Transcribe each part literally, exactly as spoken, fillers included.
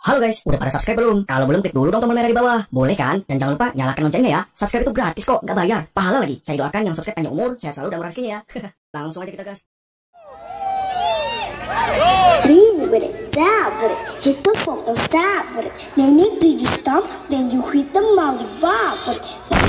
Halo guys, udah pada subscribe belum? Kalau belum klik dulu dong tombol merah di bawah. Boleh kan? Dan jangan lupa nyalakan loncengnya ya. Subscribe itu gratis kok, nggak bayar. Pahala lagi. Saya doakan yang subscribe panjang umur, sehat selalu dan murah rezekinya ya. Langsung aja kita gas. Lean with it, dab with it, hit the photo, dab with it. Nenek did you stop, then you hit the molly bob with it. Nenek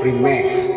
Remix.